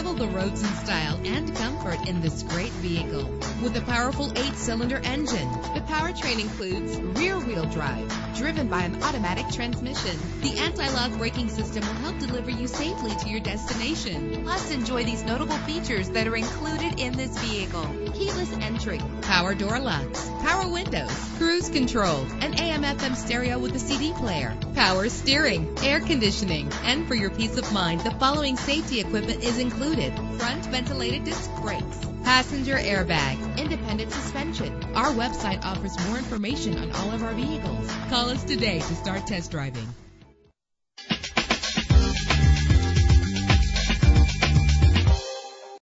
Travel the roads in style and comfort in this great vehicle. With a powerful 8-cylinder engine, the powertrain includes rear-wheel drive, driven by an automatic transmission. The anti-lock braking system will help deliver you safely to your destination. Plus, enjoy these notable features that are included in this vehicle: keyless entry, power door locks, power windows, cruise control, an AM/FM stereo with a CD player, power steering, air conditioning. And for your peace of mind, the following safety equipment is included: front ventilated disc brakes, passenger airbag, independent suspension. Our website offers more information on all of our vehicles. Call us today to start test driving.